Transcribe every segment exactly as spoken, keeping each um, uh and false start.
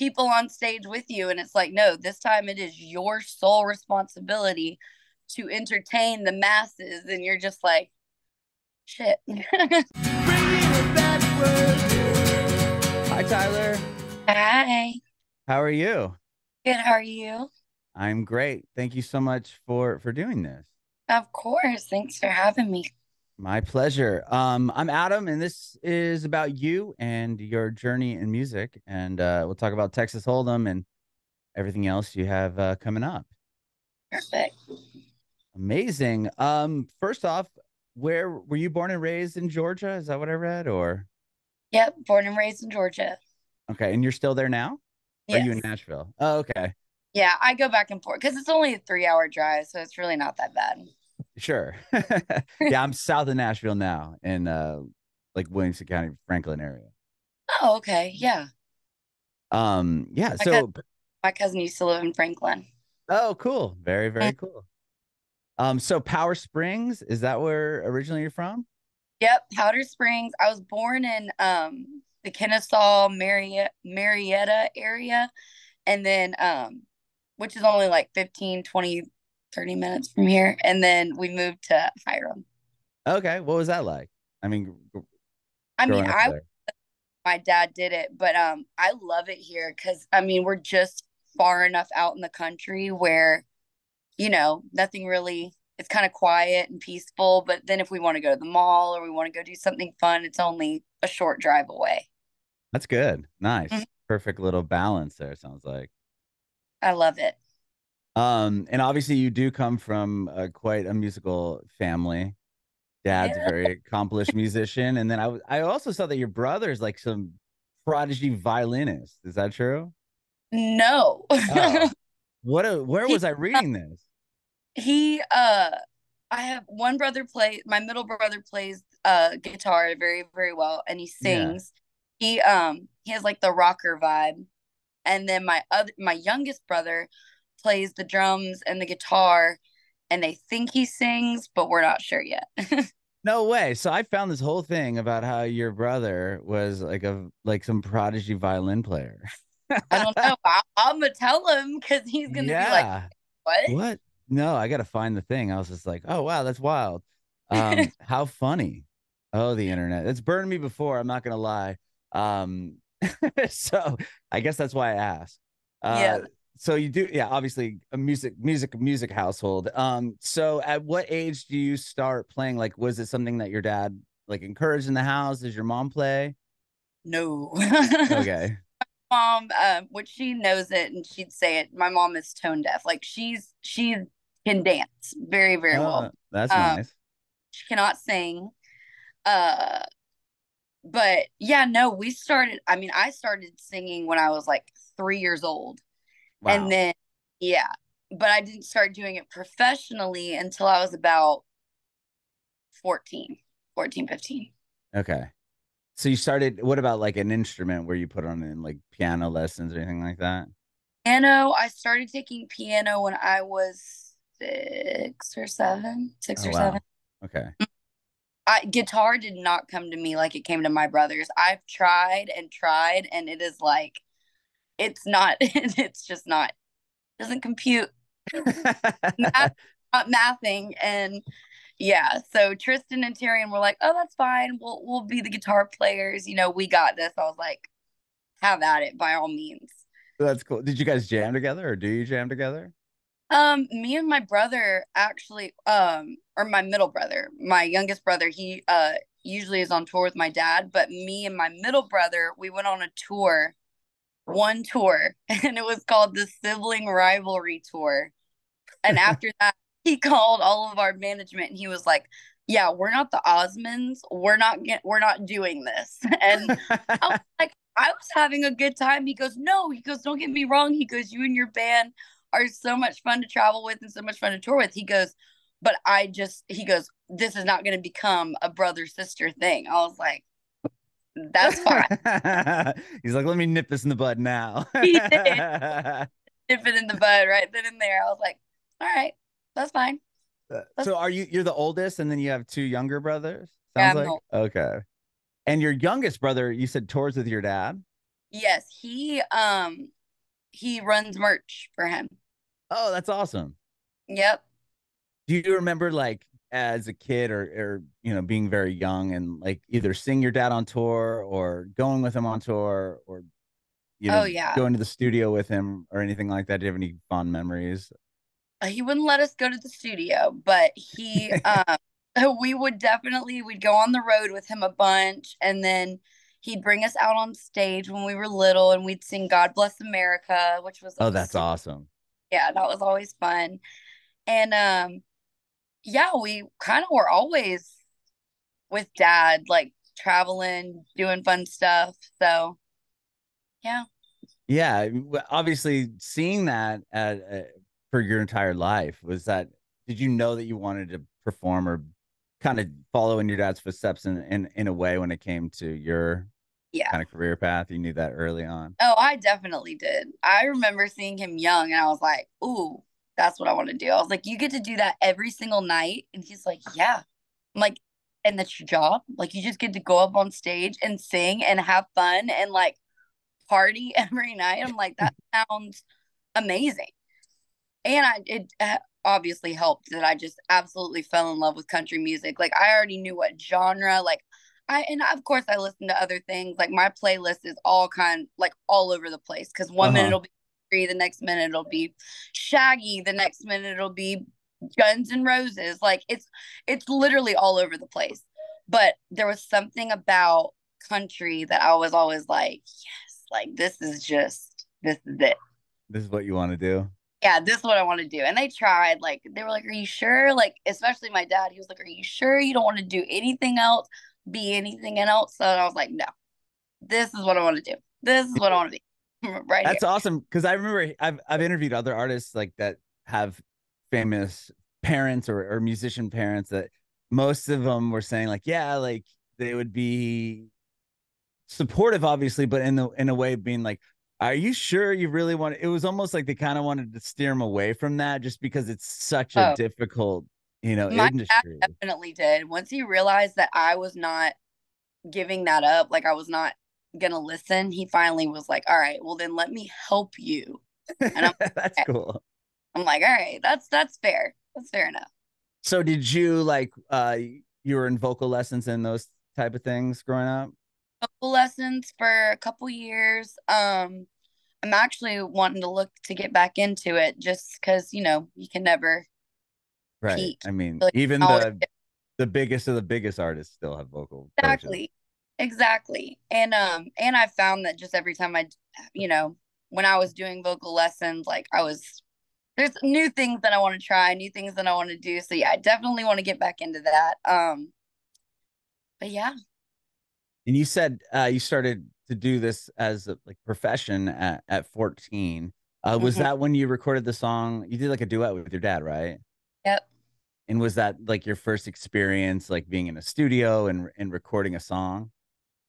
people on stage with you. And it's like, no, this time it is your sole responsibility to entertain the masses. And you're just like, shit. Hi, Tyler. Hi. How are you? Good. How are you? I'm great. Thank you so much for, for doing this. Of course. Thanks for having me. My pleasure. Um, I'm Adam, and this is about you and your journey in music. And uh, we'll talk about Texas Hold'em and everything else you have uh, coming up. Perfect. Amazing. Um, first off, where were you born and raised in Georgia? Is that what I read? Or? Yep. Born and raised in Georgia. Okay. And you're still there now? Yes. Are you in Nashville? Oh, okay. Yeah. I go back and forth because it's only a three hour drive. So it's really not that bad. Sure. Yeah, I'm south of Nashville now in uh like Williamson County, Franklin area. Oh, okay. Yeah. Um, yeah. My so cousin, my cousin used to live in Franklin. Oh, cool. Very, very cool. Um, so Powder Springs, is that where originally you're from? Yep, Powder Springs. I was born in um the Kennesaw, Marietta, Marietta area, and then um, which is only like fifteen, twenty, thirty minutes from here, and then we moved to Hiram. Okay, what was that like? I mean, I mean, I my dad did it, but um, I love it here because I mean, we're just far enough out in the country where, you know, nothing really. It's kind of quiet and peaceful. But then if we want to go to the mall or we want to go do something fun, it's only a short drive away. That's good. Nice, mm-hmm. Perfect little balance there. Sounds like. I love it. Um, and obviously you do come from uh, quite a musical family. Dad's a very accomplished musician. And then I, I also saw that your brother's like some prodigy violinist. Is that true? No. Oh. What? A, where was he, I reading this? He, uh, I have one brother play, my middle brother plays uh, guitar very, very well. And he sings. Yeah. He, um, he has like the rocker vibe. And then my other, my youngest brother plays the drums and the guitar, and they think he sings, but we're not sure yet. No way. So I found this whole thing about how your brother was like a like some prodigy violin player. I don't know. I, I'm gonna tell him because he's gonna yeah. be like, what? What? No, I gotta find the thing. I was just like, oh wow, that's wild. Um, how funny. Oh, the internet. It's burned me before. I'm not gonna lie. Um, so I guess that's why I asked. Uh, yeah. So you do, yeah, obviously a music, music, music household. Um, so at what age do you start playing? Like, was it something that your dad like encouraged in the house? Does your mom play? No. Okay. My mom, um, which she knows it and she'd say it. My mom is tone deaf. Like she's, she can dance very, very oh, well. That's um, nice. She cannot sing. Uh, but yeah, no, we started, I mean, I started singing when I was like three years old. Wow. And then, yeah, but I didn't start doing it professionally until I was about fourteen, fourteen, fifteen. Okay. So you started, what about like an instrument where you put on in like piano lessons or anything like that? Piano, I started taking piano when I was six or seven, six oh, or wow. seven. Okay. I, guitar did not come to me like it came to my brothers. I've tried and tried, and it is like, It's not, it's just not, doesn't compute. Math, not mathing. And yeah, so Tristan and Tyrion were like, oh, that's fine. We'll, we'll be the guitar players. You know, we got this. I was like, have at it by all means. That's cool. Did you guys jam together or do you jam together? Um, me and my brother actually, um, or my middle brother, my youngest brother, he uh, usually is on tour with my dad, but me and my middle brother, we went on a tour one tour and it was called the Sibling Rivalry Tour, and after that he called all of our management and he was like, yeah, we're not the Osmonds, we're not get, we're not doing this. And I was like, I was having a good time. He goes, no, he goes, don't get me wrong, he goes, you and your band are so much fun to travel with and so much fun to tour with. He goes, but I just, he goes, this is not going to become a brother sister thing. I was like, that's fine. He's like, let me nip this in the bud now. He did. Nip it in the bud right then and there. I was like, all right, that's fine. That's so are you, you're the oldest and then you have two younger brothers? Sounds yeah, like. Okay. And your youngest brother, you said tours with your dad? Yes, he um he runs merch for him. Oh, that's awesome. Yep. Do you remember, like, as a kid, or, or, you know, being very young and, like, either seeing your dad on tour or going with him on tour, or, you know, oh, yeah. going to the studio with him or anything like that? Do you have any fond memories? He wouldn't let us go to the studio, but he, um, we would definitely, we'd go on the road with him a bunch, and then he'd bring us out on stage when we were little, and we'd sing God Bless America, which was, oh, awesome. That's awesome. Yeah, that was always fun. And, um, yeah, we kind of were always with dad, like, traveling, doing fun stuff. So, yeah. Yeah. Obviously, seeing that at, uh, for your entire life, was that, did you know that you wanted to perform or kind of follow in your dad's footsteps in, in, in a way when it came to your yeah. kind of career path? You knew that early on. Oh, I definitely did. I remember seeing him young, and I was like, ooh, that's what I want to do. I was like, you get to do that every single night? And he's like, yeah. I'm like, and that's your job? Like, you just get to go up on stage and sing and have fun and, like, party every night? I'm like, that sounds amazing. And I, it obviously helped that I just absolutely fell in love with country music. Like, I already knew what genre, like, I, and of course I listen to other things. Like, my playlist is all kind, like, all over the place. 'Cause one uh-huh. minute it'll be the next minute it'll be Shaggy, the next minute it'll be Guns N' Roses. Like, it's it's literally all over the place. But there was something about country that I was always like, yes, like, this is just, this is it. This is what you want to do? Yeah, this is what I want to do. And they tried, like, they were like, are you sure? Like, especially my dad, he was like, are you sure you don't want to do anything else, be anything else? So I was like, no, this is what I want to do. This is what I want to be. Right. That's here. Awesome. Because I remember I've I've interviewed other artists, like, that have famous parents or, or musician parents, that most of them were saying, like, yeah, like, they would be supportive, obviously, but in the in a way being like, are you sure you really want to? It was almost like they kind of wanted to steer them away from that, just because it's such a oh. difficult, you know, My industry. Dad definitely did. Once he realized that I was not giving that up, like, I was not gonna listen, he finally was like, all right, well, then let me help you. And I'm like, that's okay. Cool. I'm like, all right, that's that's fair. That's fair enough. So did you, like, uh you were in vocal lessons and those type of things growing up? Vocal lessons for a couple years. Um I'm actually wanting to look to get back into it, just because, you know, you can never right. peak. I mean, like, even the it. the biggest of the biggest artists still have vocal exactly. coaches. Exactly. And um and I found that just every time I, you know, when I was doing vocal lessons, like, I was, there's new things that I want to try, new things that I want to do. So yeah, I definitely want to get back into that. Um but yeah. And you said uh you started to do this as a, like, profession at, at fourteen. Uh was mm-hmm. that when you recorded the song? You did, like, a duet with your dad, right? Yep. And was that, like, your first experience, like, being in a studio and and recording a song?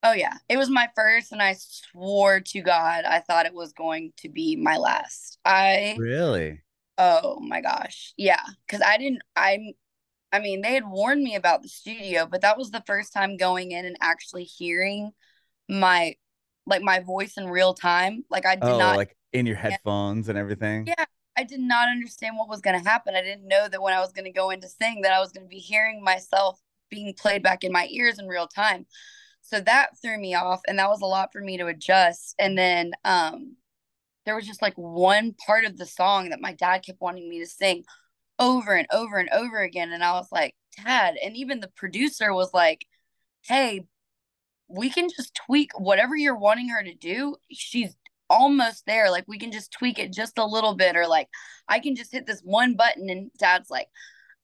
Oh, yeah. It was my first, and I swore to God, I thought it was going to be my last. I Really? Oh, my gosh. Yeah, because I didn't, I, I mean, they had warned me about the studio, but that was the first time going in and actually hearing my, like, my voice in real time. Like, I did oh, not. like in your headphones and everything? Yeah. I did not understand what was going to happen. I didn't know that when I was going to go in to sing that I was going to be hearing myself being played back in my ears in real time. So that threw me off, and that was a lot for me to adjust. And then um, there was just, like, one part of the song that my dad kept wanting me to sing over and over and over again. And I was like, Dad. And even the producer was like, hey, we can just tweak whatever you're wanting her to do. She's almost there. Like, we can just tweak it just a little bit, or, like, I can just hit this one button. And Dad's like,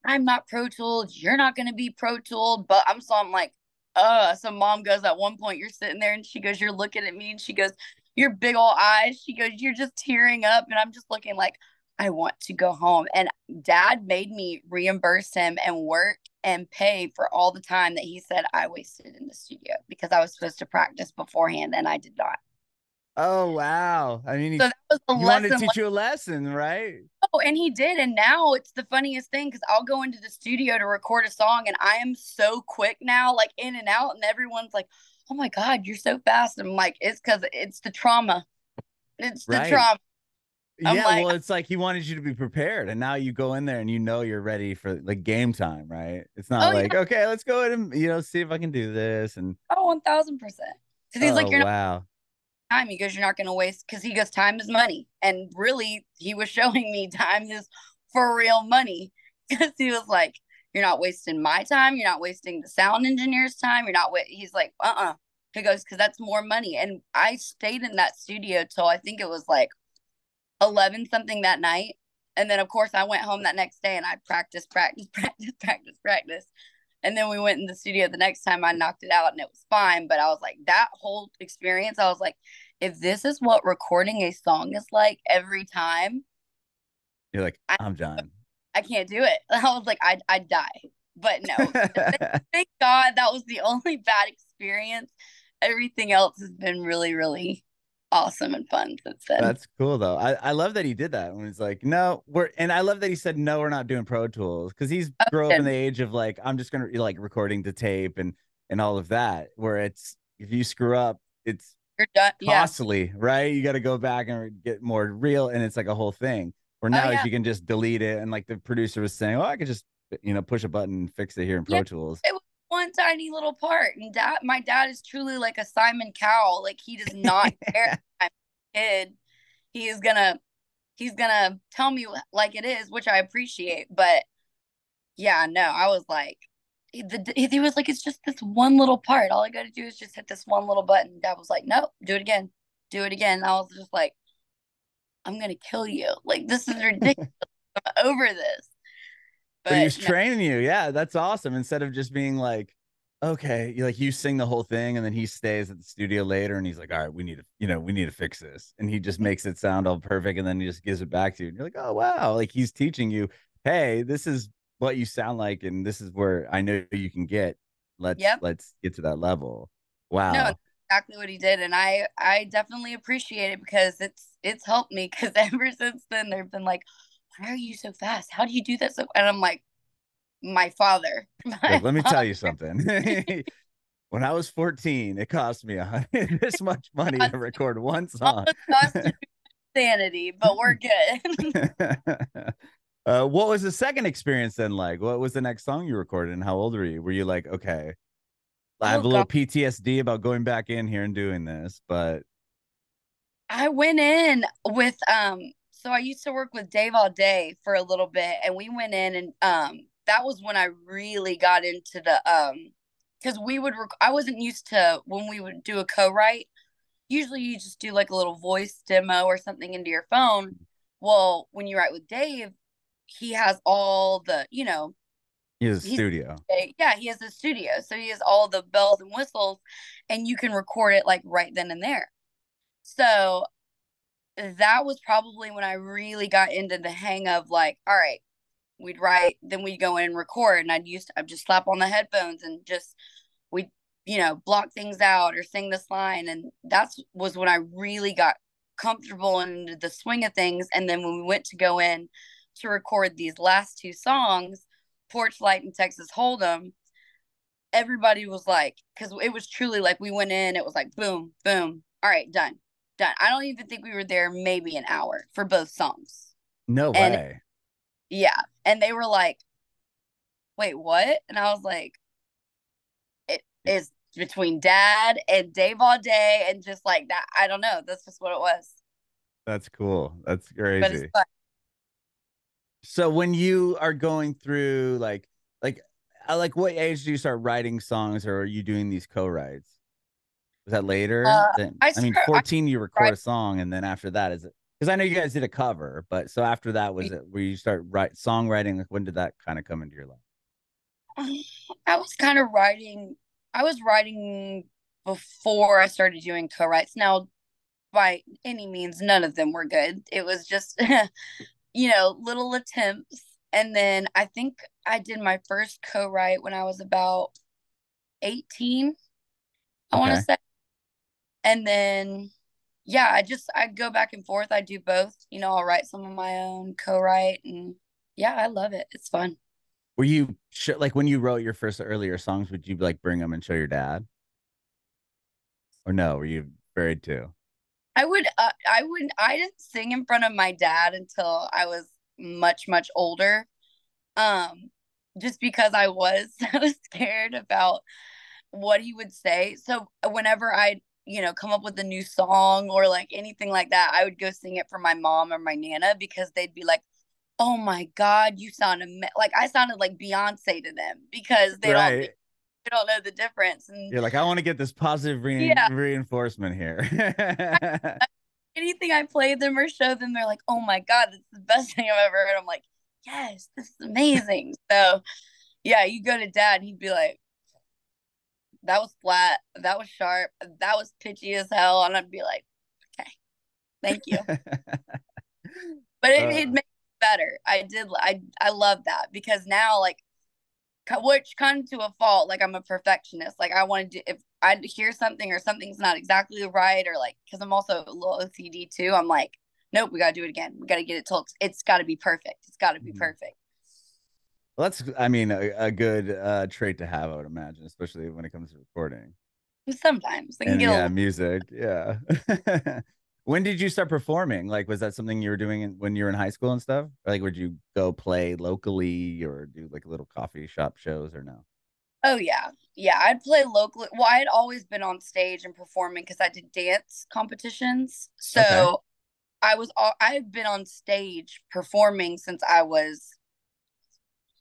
I'm not Pro Tools. You're not going to be Pro Tooled. But I'm so I'm like, Uh, so mom goes, at one point you're sitting there and she goes, you're looking at me, and she goes, your big old eyes, she goes, you're just tearing up. And I'm just looking like, I want to go home. And Dad made me reimburse him and work and pay for all the time that he said I wasted in the studio, because I was supposed to practice beforehand and I did not. Oh, wow. I mean, he, so that was the he lesson wanted to teach you a lesson, right? Oh, and he did. And now it's the funniest thing, because I'll go into the studio to record a song, and I am so quick now, like, in and out. And everyone's like, oh my God, you're so fast. And I'm like, it's because it's the trauma. It's the right. trauma. I'm yeah, like, well, it's like he wanted you to be prepared, and now you go in there and you know you're ready for like game time, right? It's not oh, like, yeah. okay, let's go in and, you know, see if I can do this. And oh, one thousand percent. Because he's oh, like, you're wow. not time. He goes, you're not going to waste, because he goes, time is money. And really, he was showing me time is for real money, because he was like, you're not wasting my time. You're not wasting the sound engineer's time. You're not. Wa He's like, uh-uh. He goes, because that's more money. And I stayed in that studio till I think it was like eleven something that night. And then, of course, I went home that next day and I practiced, practice, practice, practice, practice. And then we went in the studio the next time. I knocked it out and it was fine. But I was like, that whole experience, I was like, if this is what recording a song is like every time. You're like, I'm done. I can't do it. I was like, I'd, I'd die. But no. Thank God that was the only bad experience. Everything else has been really, really awesome and fun since then. That's cool, though. I, I love that he did that when he's like, no, we're, and I love that he said, no, we're not doing Pro Tools, because he's okay. grown up in the age of like, I'm just going to like recording to tape and, and all of that, where it's, if you screw up, it's You're done. costly, yeah. right? You got to go back and get more real. And it's like a whole thing. Or now oh, yeah. if you can just delete it, and like the producer was saying, well, I could just, you know, push a button and fix it here in Pro yeah, Tools. It was one tiny little part. And dad, my dad is truly like a Simon Cowell. Like, he does not care. I'm a kid. He is gonna, he's gonna tell me like it is, which I appreciate. But yeah, no, I was like, the, he was like, it's just this one little part. All I got to do is just hit this one little button. Dad was like, nope, do it again. Do it again. And I was just like, I'm going to kill you. Like, this is ridiculous. I'm over this. But, but he was no. training you. Yeah, that's awesome. Instead of just being like, okay, you like you sing the whole thing, and then he stays at the studio later and he's like, all right, we need to, you know, we need to fix this. And he just makes it sound all perfect, and then he just gives it back to you. And you're like, oh, wow. Like, he's teaching you, hey, this is what you sound like, and this is where I know you can get. Let's, yep. let's get to that level. Wow. No, exactly what he did, and I I definitely appreciate it, because it's it's helped me, because ever since then they've been like, why are you so fast, how do you do that so? And I'm like, my father my Wait, let me father. tell you something. When I was fourteen, it cost me a this much money to record one song. Sanity, but we're good. Uh, what was the second experience then like? What was the next song you recorded, and how old were you? Were you like, okay, I have oh, a little God. P T S D about going back in here and doing this, but I went in with, um, so I used to work with Dave all day for a little bit, and we went in, and, um, that was when I really got into the, um, cause we would, rec I wasn't used to when we would do a co-write. Usually you just do like a little voice demo or something into your phone. Well, when you write with Dave, he has all the, you know, he has a studio. Yeah, he has a studio. So he has all the bells and whistles, and you can record it like right then and there. So that was probably when I really got into the hang of like, all right, we'd write, then we'd go in and record, and I'd used to, I'd just slap on the headphones and just, we'd, you know, block things out or sing this line. And that's was when I really got comfortable and into the swing of things. And then when we went to go in to record these last two songs, Porch Light and Texas Hold'em, everybody was like, because it was truly like we went in, it was like boom, boom, all right, done, done. I don't even think we were there maybe an hour for both songs. No and, way. Yeah, and they were like, "Wait, what?" And I was like, "It is between Dad and Dave all day, and just like that. I don't know. That's just what it was." That's cool. That's crazy. But it's fun. So when you are going through like, like, like what age do you start writing songs, or are you doing these co-writes? Was that later? Uh, then, I, I mean, fourteen, I, you record I, a song. And then after that, is it, cause I know you guys did a cover, but so after that was it where you start write songwriting? Like, when did that kind of come into your life? I was kind of writing. I was writing before I started doing co-writes. Now, by any means, none of them were good. It was just, you know, little attempts. And then I think I did my first co-write when I was about eighteen, I okay. want to say. And then, yeah, I just, I go back and forth. I do both, you know, I'll write some of my own co-write, and yeah, I love it. It's fun. Were you, like, when you wrote your first earlier songs, would you like bring them and show your dad? Or no, were you buried too? I would, uh, I would, I didn't sing in front of my dad until I was much, much older. Um, just because I was so scared about what he would say. So whenever I'd, you know, come up with a new song or like anything like that, I would go sing it for my mom or my Nana, because they'd be like, oh my God, you sound am-. like, I sounded like Beyonce to them, because they right. don't think, they don't know the difference. And you're like, I want to get this positive re- yeah. reinforcement here. Anything I play them or show them, they're like, oh my God, that's the best thing I've ever heard. I'm like, yes, this is amazing. So yeah, you go to dad, he'd be like, that was flat, that was sharp, that was pitchy as hell. And I'd be like, okay, thank you. But it, uh, it made it better. I did. I, I love that, because now, like, which comes to a fault, like, I'm a perfectionist. Like, I want to do, if I hear something or something's not exactly right, or like, because I'm also a little O C D too, I'm like, nope, we got to do it again. We got to get it till it's, it's got to be perfect. It's got to be mm-hmm. perfect. Well, that's, I mean, a, a good uh, trait to have, I would imagine, especially when it comes to recording. Sometimes. And, yeah, little... music. Yeah. When did you start performing? Like, was that something you were doing in, when you were in high school and stuff? Or, like, would you go play locally or do, like, little coffee shop shows or no? Oh, yeah. Yeah, I'd play locally. Well, I had always been on stage and performing because I did dance competitions. So okay. I was, I had been on stage performing since I was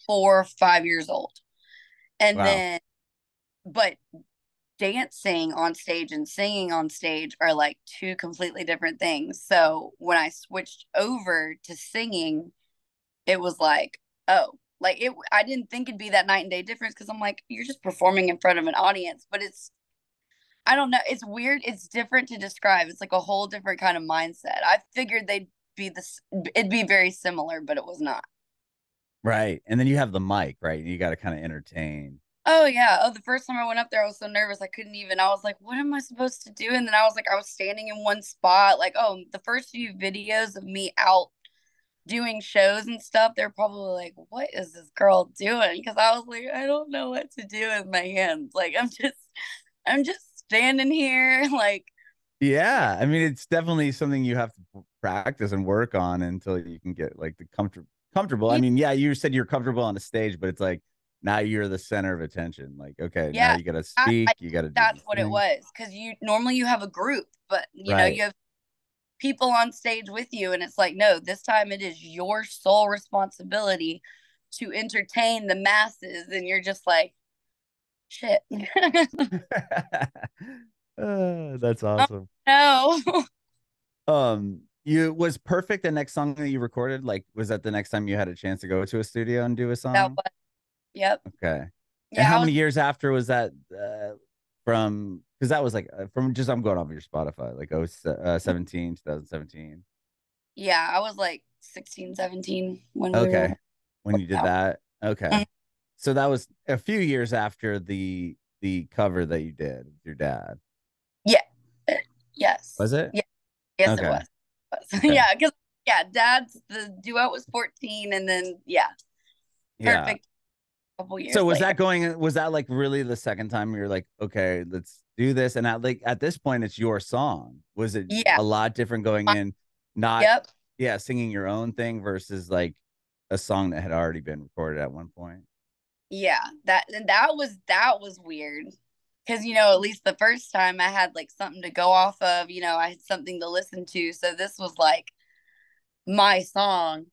four or five years old. And wow. then, but dancing on stage and singing on stage are like two completely different things. So when I switched over to singing, it was like, oh, like it, I didn't think it'd be that night and day difference, because I'm like, you're just performing in front of an audience. But it's, I don't know, it's weird. It's different to describe. It's like a whole different kind of mindset. I figured they'd be this, it'd be very similar, but it was not. Right. And then you have the mic, right? You got to kind of entertain. Oh, yeah. Oh, the first time I went up there, I was so nervous. I couldn't even, I was like, what am I supposed to do? And then I was like, I was standing in one spot. Like, oh, the first few videos of me out doing shows and stuff, they're probably like, what is this girl doing? Because I was like, I don't know what to do with my hands. Like, I'm just, I'm just standing here. Like, yeah. I mean, it's definitely something you have to practice and work on until you can get like the comfort. Comfortable. I mean, yeah, you said you're comfortable on a stage, but it's like now you're the center of attention. Like, okay, yeah, now you gotta speak. I, I, you gotta. That's do what thing. It was, because you normally you have a group, but you right. know you have people on stage with you, and it's like, no, this time it is your sole responsibility to entertain the masses, and you're just like, shit. uh, that's awesome. Oh, no. um. You was perfect. The next song that you recorded, like, was that the next time you had a chance to go to a studio and do a song? That was, yep. Okay. Yeah, and how was, many years after was that uh, from? Because that was like from just I'm going off of your Spotify, like oh seventeen, twenty seventeen. Yeah, I was like sixteen, seventeen when. Okay. We were, when you did that, okay. So that was a few years after the the cover that you did with your dad. Yeah. Yes. Was it? Yeah. Yes, okay. It was. Okay. Yeah, because yeah, dad's the duet was fourteen, and then yeah, perfect. Yeah. Couple years. So was later. That going? Was that like really the second time you're like, okay, let's do this? And at like at this point, it's your song. Was it yeah. a lot different going in? Not yep. yeah, singing your own thing versus like a song that had already been recorded at one point. Yeah, that and that was that was weird. Because, you know, at least the first time I had like something to go off of, you know, I had something to listen to. So this was like my song.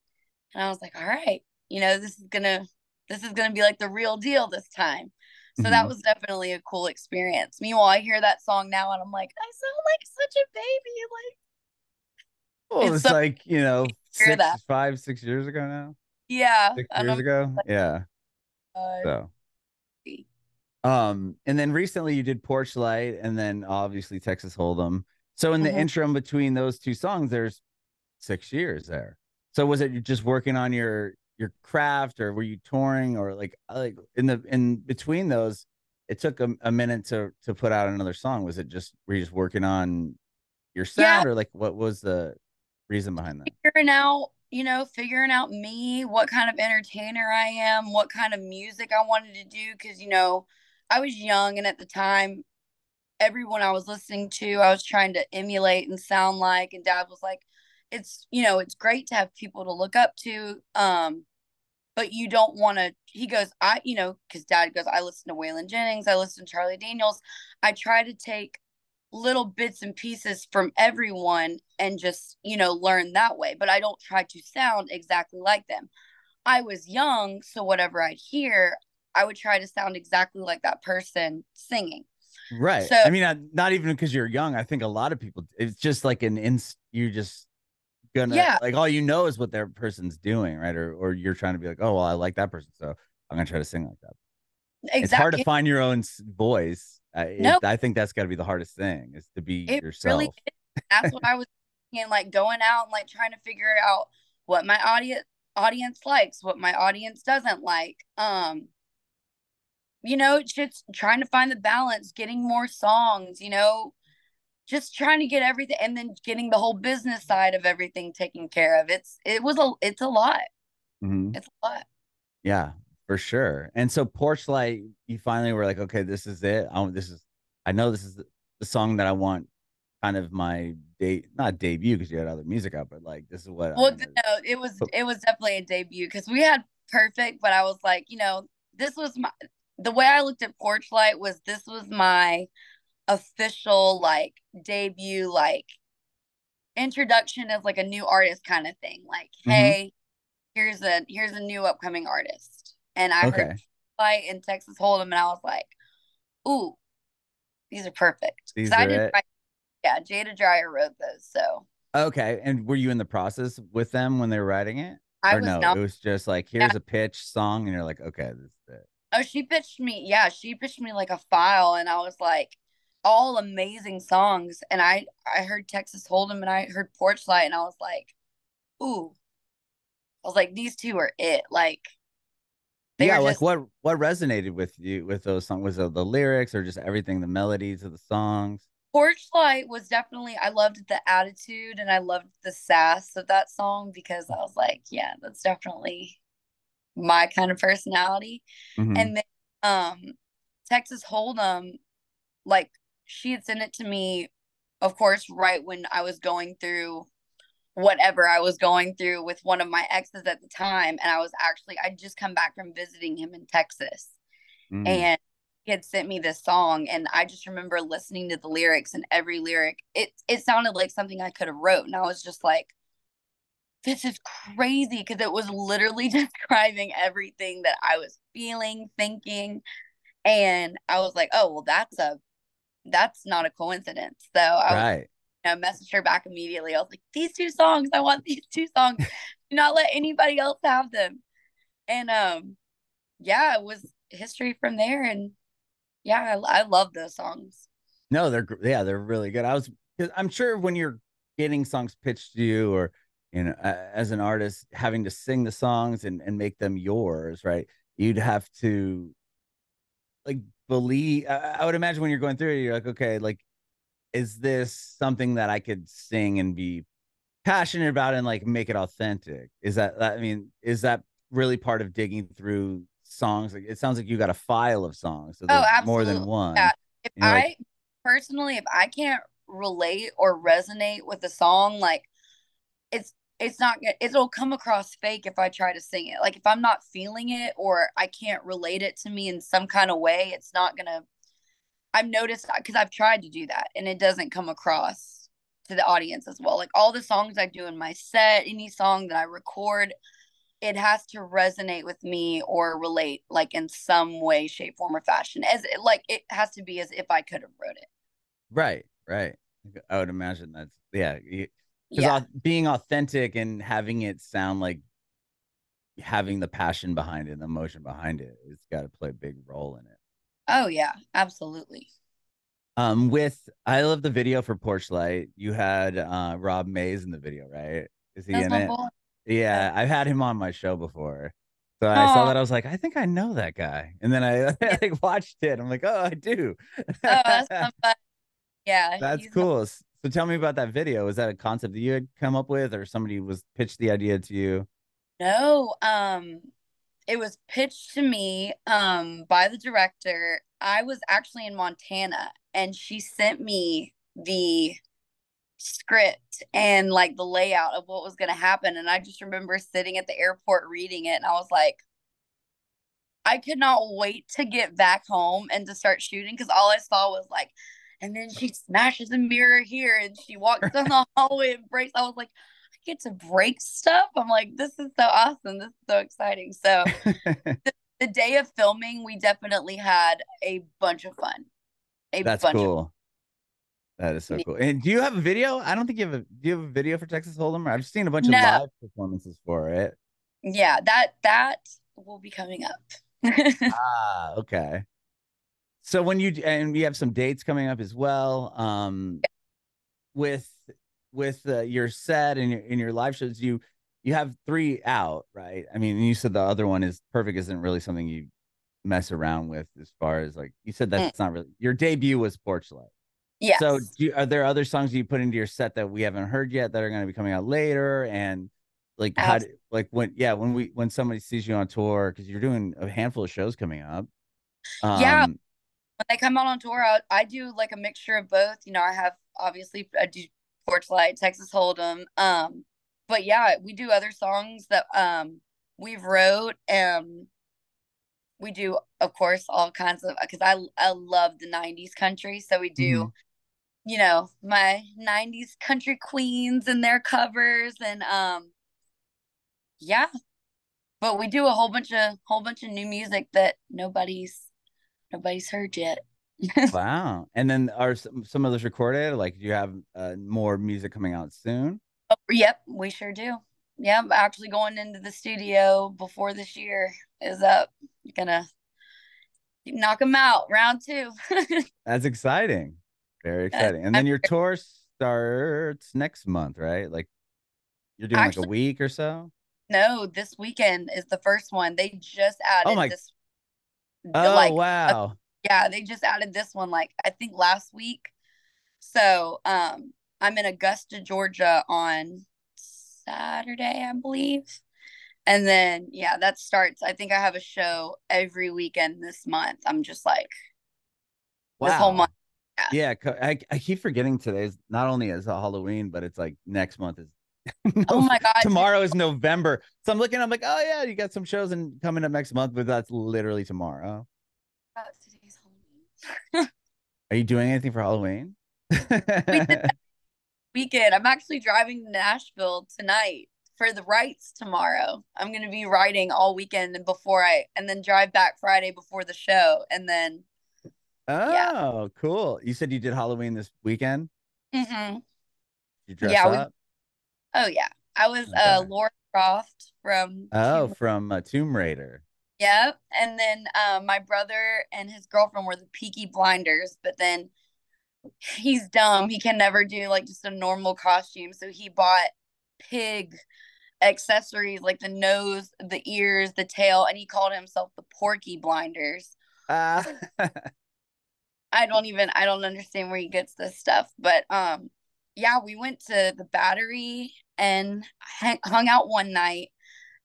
And I was like, all right, you know, this is going to this is going to be like the real deal this time. So mm-hmm. that was definitely a cool experience. Meanwhile, I hear that song now and I'm like, I sound like such a baby. Like, well, it's, it's so like, you know, six, five, six years ago now. Yeah. Six years ago. Like, yeah. Uh, so. Um, and then recently you did Porch Light and then obviously Texas Hold'em. So in the mm-hmm. interim between those two songs, there's six years there. So was it just working on your, your craft, or were you touring, or like, like in the, in between those, it took a, a minute to, to put out another song. Was it just, were you just working on your sound yeah. or like, what was the reason behind that? Figuring out, you know, figuring out me, what kind of entertainer I am, what kind of music I wanted to do. Cause you know, I was young, and at the time everyone I was listening to, I was trying to emulate and sound like, and Dad was like, it's, you know, it's great to have people to look up to, um, but you don't want to, he goes, I, you know, because Dad goes, I listen to Waylon Jennings, I listen to Charlie Daniels. I try to take little bits and pieces from everyone and just, you know, learn that way. But I don't try to sound exactly like them. I was young, so whatever I'd hear, I would try to sound exactly like that person singing. Right. So, I mean, I, not even because you're young. I think a lot of people, it's just like an inst, you just gonna, yeah. like, all you know is what their person's doing, right? Or, or you're trying to be like, oh, well, I like that person, so I'm going to try to sing like that. Exactly. It's hard to find your own voice. Uh, nope. it, I think that's got to be the hardest thing, is to be it yourself. Really is. That's what I was thinking, like going out and like trying to figure out what my audience audience likes, what my audience doesn't like. Um, you know, just trying to find the balance, getting more songs, you know, just trying to get everything, and then getting the whole business side of everything taken care of. It's it was a it's a lot. Mm-hmm. It's a lot. Yeah. For sure. And so Porch Light, you finally were like, okay, this is it. I want, this is, I know this is the song that I want, kind of my date, not debut because you had other music out, but like, this is what. Well, no, it was, it was definitely a debut because we had Perfect, but I was like, you know, this was my, the way I looked at Porch Light was this was my official like debut, like introduction as like a new artist kind of thing. Like, mm-hmm. hey, here's a, here's a new upcoming artist. And I okay. heard Fight in Texas Hold'em, and I was like, ooh, these are perfect. These are I didn't write, yeah, Jada Dreyer wrote those, so. Okay, and were you in the process with them when they were writing it? I or was no, not. It was just like, here's yeah. a pitch song, and you're like, okay, this is it. Oh, she pitched me, yeah, she pitched me like a file, and I was like, all amazing songs. And I, I heard Texas Hold'em, and I heard Porch Light, and I was like, ooh. I was like, these two are it, like. They yeah, like just, what what resonated with you with those songs? Was it the lyrics or just everything, the melodies of the songs? Porch Light was definitely, I loved the attitude and I loved the sass of that song because I was like, yeah, that's definitely my kind of personality. Mm-hmm. And then um, Texas Hold'em, like she had sent it to me, of course, right when I was going through whatever I was going through with one of my exes at the time. And I was actually, I'd just come back from visiting him in Texas. Mm. And he had sent me this song. And I just remember listening to the lyrics, and every lyric, it, it sounded like something I could have wrote. And I was just like, this is crazy. Because it was literally describing everything that I was feeling, thinking. And I was like, oh, well, that's a, that's not a coincidence. So I right. was I messaged her back immediately. I was like, these two songs, I want these two songs. Do not let anybody else have them. And um, yeah, it was history from there. And yeah, I, I love those songs. No, they're, yeah, they're really good. I was, I'm sure when you're getting songs pitched to you, or, you know, as an artist, having to sing the songs and, and make them yours, right? You'd have to like believe, I, I would imagine when you're going through it, you're like, okay, like, is this something that I could sing and be passionate about and like make it authentic? Is that, I mean, is that really part of digging through songs? Like, it sounds like you got a file of songs. So there's oh, more than one. Yeah. If I like, personally, if I can't relate or resonate with a song, like it's, it's not, it'll come across fake if I try to sing it. Like if I'm not feeling it or I can't relate it to me in some kind of way, it's not going to, I've noticed, because I've tried to do that and it doesn't come across to the audience as well. Like all the songs I do in my set, any song that I record, it has to resonate with me or relate like in some way, shape, form, or fashion. As it, like it has to be as if I could have wrote it. Right, right. I would imagine that's, yeah. Because yeah. being authentic and having it sound like having the passion behind it, the emotion behind it, it's got to play a big role in it. Oh yeah, absolutely. Um, with I love the video for Porch Light. You had uh Rob Mays in the video, right? Is he That's in it? Boy. Yeah, I've had him on my show before. So Aww. I saw that, I was like, I think I know that guy. And then I like watched it. I'm like, oh, I do. Oh, that's fun. Yeah. That's cool. So tell me about that video. Was that a concept that you had come up with, or somebody was pitched the idea to you? No, um, it was pitched to me um, by the director. I was actually in Montana and she sent me the script and like the layout of what was going to happen. And I just remember sitting at the airport reading it, and I was like, I could not wait to get back home and to start shooting, because all I saw was like, and then she smashes the mirror here and she walks down the hallway and breaks. I was like, I get to break stuff. I'm like, this is so awesome. This is so exciting. So the, the day of filming, we definitely had a bunch of fun. A That's bunch cool. Of fun. That is so cool. And do you have a video? I don't think you have a do you have a video for Texas Hold'em? I've seen a bunch no. of live performances for it. Yeah, that that will be coming up. Ah, okay. So when you and we have some dates coming up as well. Um, yeah. with with uh, your set and your in your live shows, you you have three out, right? I mean, you said the other one is perfect. Isn't really something you mess around with as far as like you said that's mm. not really your debut was Porch Light. Yeah. So do you, are there other songs you put into your set that we haven't heard yet that are going to be coming out later? And like, how do, like when, yeah, when we, when somebody sees you on tour, cause you're doing a handful of shows coming up. Um, yeah. When I come out on tour, I, I do like a mixture of both. You know, I have, obviously I do Porch Light, Texas Hold'em. Um, but yeah, we do other songs that, um, we've wrote. Um, we do, of course, all kinds of, cause I, I love the nineties country. So we do, mm-hmm. you know, my nineties country queens and their covers, and um yeah, but we do a whole bunch of whole bunch of new music that nobody's nobody's heard yet. Wow. And then are some, some of those recorded? Like, do you have uh, more music coming out soon? Oh, yep, we sure do. Yeah, I'm actually going into the studio before this year is up. You're gonna knock them out round two. That's exciting. Very exciting. And then your tour starts next month, right? Like you're doing Actually, like a week or so? No, this weekend is the first one. They just added oh my. this. Oh, like, wow. A, yeah, they just added this one, like, I think last week. So um, I'm in Augusta, Georgia on Saturday, I believe. And then, yeah, that starts. I think I have a show every weekend this month. I'm just like, wow. This whole month. Yeah, yeah, I, I keep forgetting today is not only is a Halloween, but it's like next month is. no, oh my god! Tomorrow is November, so I'm looking. I'm like, oh yeah, you got some shows and coming up next month, but that's literally tomorrow. Oh, today's Halloween. Are you doing anything for Halloween? we did weekend. I'm actually driving to Nashville tonight for the rights tomorrow. I'm going to be writing all weekend and before I, and then drive back Friday before the show, and then. Oh, yeah. Cool. You said you did Halloween this weekend? Mm-hmm. Did you dress yeah, up? We, oh, yeah. I was okay. uh, Laura Croft from... Oh, Tomb from uh, Tomb Raider. Yep. And then uh, my brother and his girlfriend were the Peaky Blinders, but then he's dumb. He can never do, like, just a normal costume, so he bought pig accessories, like the nose, the ears, the tail, and he called himself the Porky Blinders. Uh I don't even, I don't understand where he gets this stuff, but, um, yeah, we went to the Battery and hung out one night.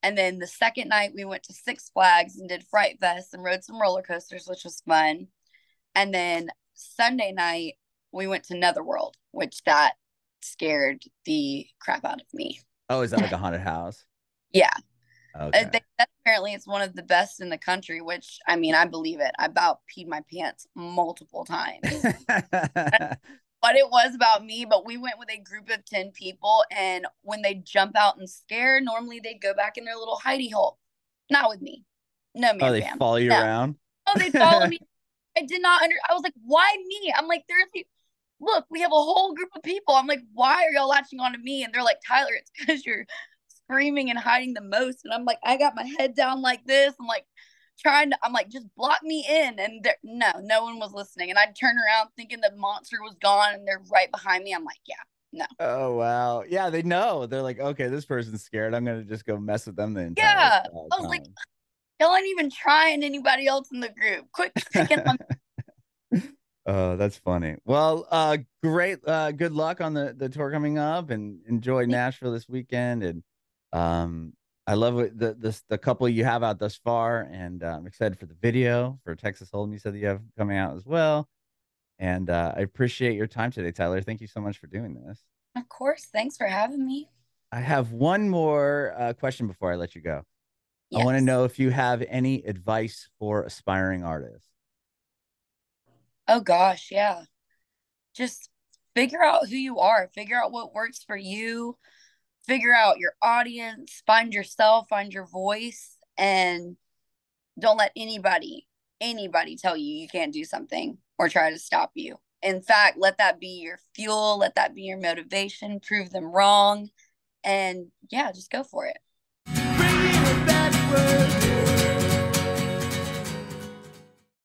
And then the second night we went to Six Flags and did Fright Fest and rode some roller coasters, which was fun. And then Sunday night we went to Netherworld, which that scared the crap out of me. Oh, is that like a haunted house? Yeah. Okay. Uh, they, that apparently it's one of the best in the country, which, I mean, I believe it. I about peed my pants multiple times. But it was about me, but we went with a group of ten people, and when they jump out and scare, normally they go back in their little hidey hole. Not with me. No, man. Oh, they fam. follow you no. around? Oh, they follow me. I did not under. I was like, why me? I'm like, there's people. Look, we have a whole group of people. I'm like, why are y'all latching on to me? And they're like, Tyler, it's because you're screaming and hiding the most. And I'm like, I got my head down like this. I'm like trying to, I'm like, just block me in. And there, no, no one was listening. And I'd turn around thinking the monster was gone and they're right behind me. I'm like, yeah, no. Oh, wow. Yeah, they know. They're like, okay, this person's scared. I'm going to just go mess with them then. Yeah. I was like, y'all ain't even trying anybody else in the group. Quick picking on Oh, that's funny. Well, uh, great. Uh, good luck on the, the tour coming up, and enjoy Nashville this weekend. And um I love it, the this the couple you have out thus far, and uh, I'm excited for the video for Texas Hold'em you said that you have coming out as well. And uh, I appreciate your time today, Tyler. Thank you so much for doing this. Of course. Thanks for having me. I have one more uh, question before I let you go. Yes. I want to know if you have any advice for aspiring artists. Oh, gosh. Yeah. Just figure out who you are. Figure out what works for you. Figure out your audience. Find yourself. Find your voice. And don't let anybody, anybody tell you you can't do something or try to stop you. In fact, let that be your fuel. Let that be your motivation. Prove them wrong. And yeah, just go for it. Bring me the bad word.